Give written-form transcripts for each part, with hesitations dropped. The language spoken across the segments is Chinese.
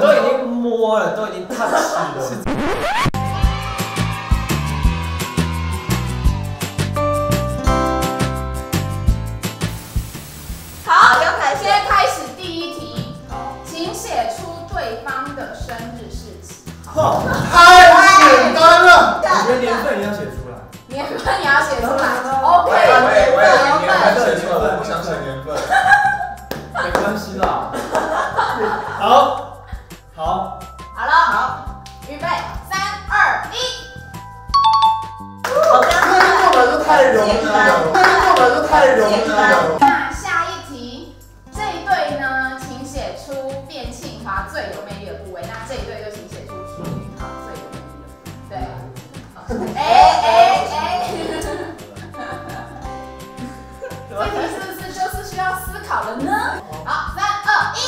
都已经摸了，都已经 touch 了。好，刘凯，现在开始第一题，请写出对方的生日事迹。哇，太简单了！我觉得年份也要写出来。年份也要写出来。OK， 我不想写年份。 没关系啦，好，好，好了，好，预备，3、2、1。这根本就太容易了，这根本就太容易了。那下一题，这一对呢，请写出卞庆华最有魅力的部位。那这一对就请写出淑女她最有魅力的。对，这题是不是就是需要思考了呢？ 好，3、2、1，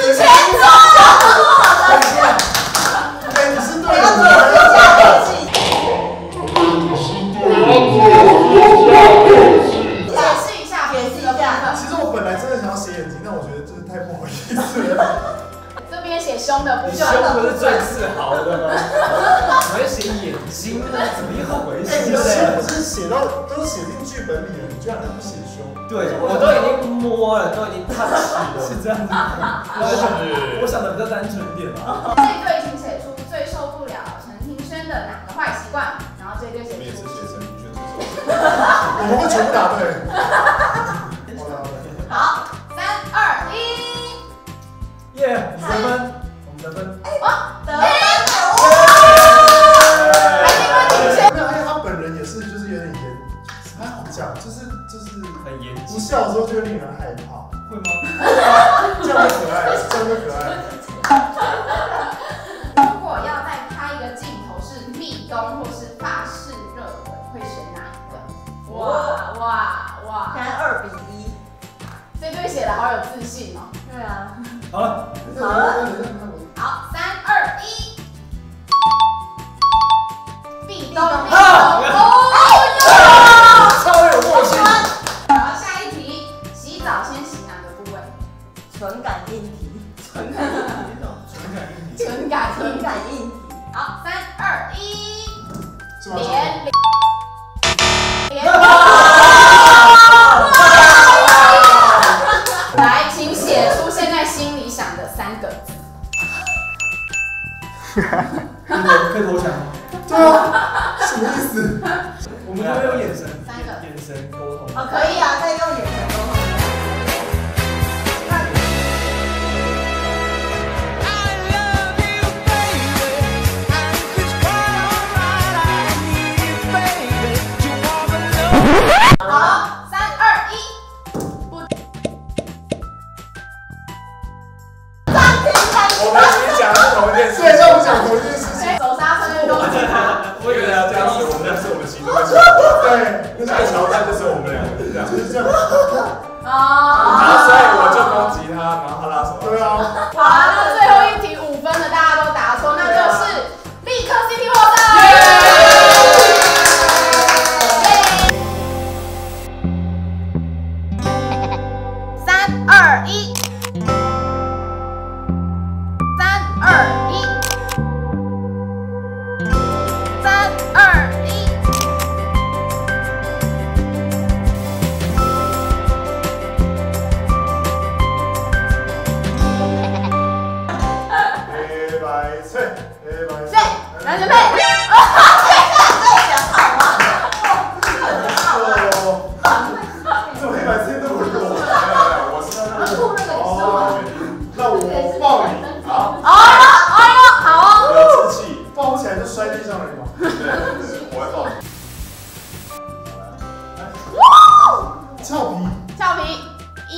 全中！等一下，你是对的，解释一下。其实我本来真的想要写眼睛，但我觉得真的太不好意思了。这边写胸的，你胸不是最自豪的吗？我要写眼睛呢，怎么一回事嘞？我是写到都写进剧本里了，你居然还不写胸？ 对，我都已经摸了，都已经 touch 了，是这样子。我想的比较单纯一点嘛。这一对请写出最受不了陈庭轩的哪个坏习惯，然后这一对写出。我们也是写陈庭轩最受不了。我们会全部答对。好，3、2、1。耶，我们得分。不笑的时候就会令人害怕，会吗？这样可爱，这样可爱。如果要再拍一个镜头是密冬或是法式热吻，会选哪一个？哇！现在2比1，这对写的好有自信哦。对啊。好了，好了，好，3、2、1，壁咚！哦，超有默契。 唇感硬体。好，3、2、1，连。来，请写出现在心里想的3个字。可以投降吗？对啊，什么意思？我们要用眼神，眼神沟通。哦，可以啊，再用眼神沟通。 俏皮，咦！